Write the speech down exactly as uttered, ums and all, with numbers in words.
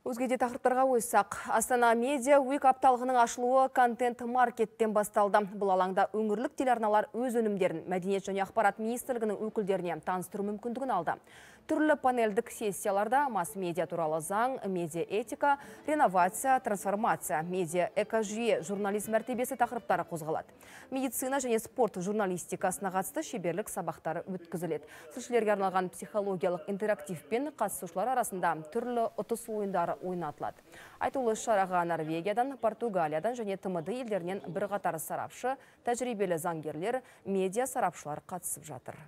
Өзгеде тақырыптарға ойсақ, Астана Media Week апталығының ашылуы контент-маркеттен басталды. Бұл алаңда өңірлік телеарналар өз өнімдерін Мәдениет және ақпарат министрлігінің өкілдеріне таныстыру мүмкіндігін алды. Түрлі панельдік сессияларда масс-медиа туралы заң, медиа-этика, реновация, трансформация, медиа-экожүйе, журналист мәртебесі тақырыптары қозғалады. Медицина және спорт журналистикасына қатысты шеберлік сабақтары өткізіледі. Сыншылерге арналған психологиялық интерактив пен қатысушылар арасында түрлі ұтыс ойындары ойнатылады. Айтулы шараға Норвегиядан, Португалиядан және Т М Д елдерінен бірқатар сарапшы, тәжірибелі заңгерлер, медиа сарапшылар қатысып жатыр.